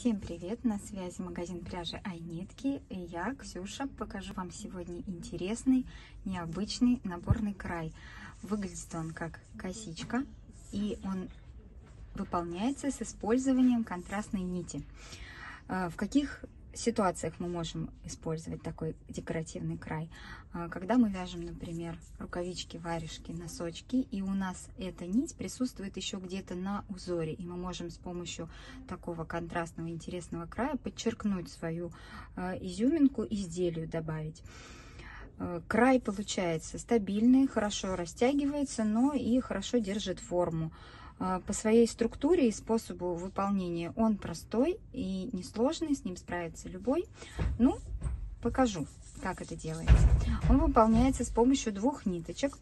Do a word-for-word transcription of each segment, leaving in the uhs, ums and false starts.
Всем привет! На связи магазин пряжи Айнитки, и я, Ксюша, покажу вам сегодня интересный, необычный наборный край. Выглядит он как косичка, и он выполняется с использованием контрастной нити. В каких ситуациях мы можем использовать такой декоративный край? Когда мы вяжем, например, рукавички, варежки, носочки, и у нас эта нить присутствует еще где-то на узоре, и мы можем с помощью такого контрастного интересного края подчеркнуть свою изюминку, изделию добавить. Край получается стабильный, хорошо растягивается, но и хорошо держит форму. По своей структуре и способу выполнения он простой и несложный, с ним справится любой. Ну, покажу, как это делается. Он выполняется с помощью двух ниточек.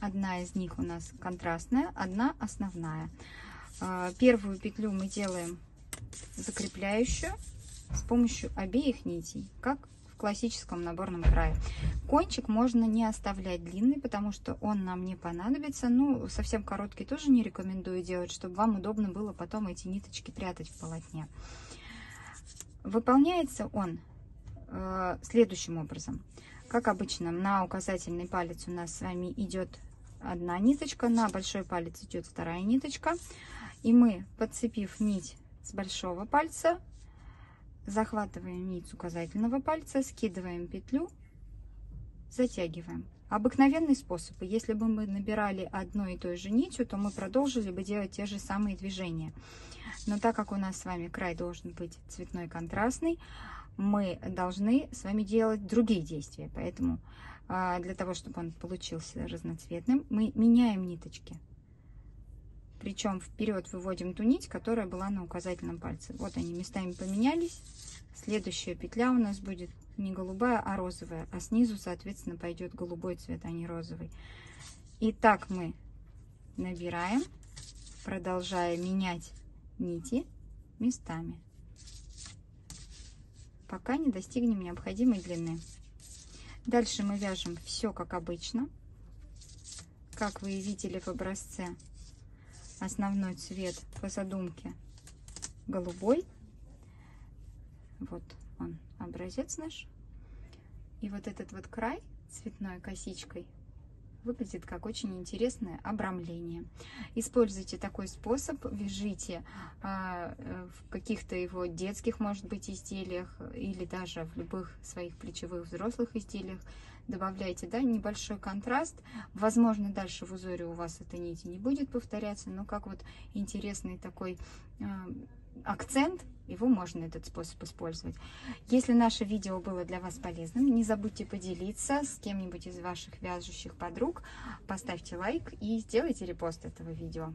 Одна из них у нас контрастная, одна основная. Первую петлю мы делаем закрепляющую с помощью обеих нитей, как в классическом наборном крае. Кончик можно не оставлять длинный, потому что он нам не понадобится. Ну, совсем короткий тоже не рекомендую делать, чтобы вам удобно было потом эти ниточки прятать в полотне. Выполняется он э, следующим образом. Как обычно, на указательный палец у нас с вами идет одна ниточка, на большой палец идет вторая ниточка. И мы, подцепив нить с большого пальца, захватываем нить с указательного пальца, скидываем петлю, затягиваем. Обыкновенный способ. Если бы мы набирали одной и той же нитью, то мы продолжили бы делать те же самые движения. Но так как у нас с вами край должен быть цветной, контрастный, мы должны с вами делать другие действия. Поэтому для того, чтобы он получился разноцветным, мы меняем ниточки. Причем вперед выводим ту нить, которая была на указательном пальце. Вот они местами поменялись. Следующая петля у нас будет не голубая, а розовая. А снизу, соответственно, пойдет голубой цвет, а не розовый. И так мы набираем, продолжая менять нити местами, пока не достигнем необходимой длины. Дальше мы вяжем все как обычно. Как вы видели в образце, основной цвет по задумке голубой. Вот он, образец наш. И вот этот вот край цветной косичкой выглядит как очень интересное обрамление. Используйте такой способ, вяжите э, в каких-то его детских, может быть, изделиях или даже в любых своих плечевых взрослых изделиях. Добавляйте, да, небольшой контраст. Возможно, дальше в узоре у вас эта нить не будет повторяться, но как вот интересный такой э, акцент, его можно этот способ использовать. Если наше видео было для вас полезным, не забудьте поделиться с кем-нибудь из ваших вяжущих подруг, поставьте лайк и сделайте репост этого видео.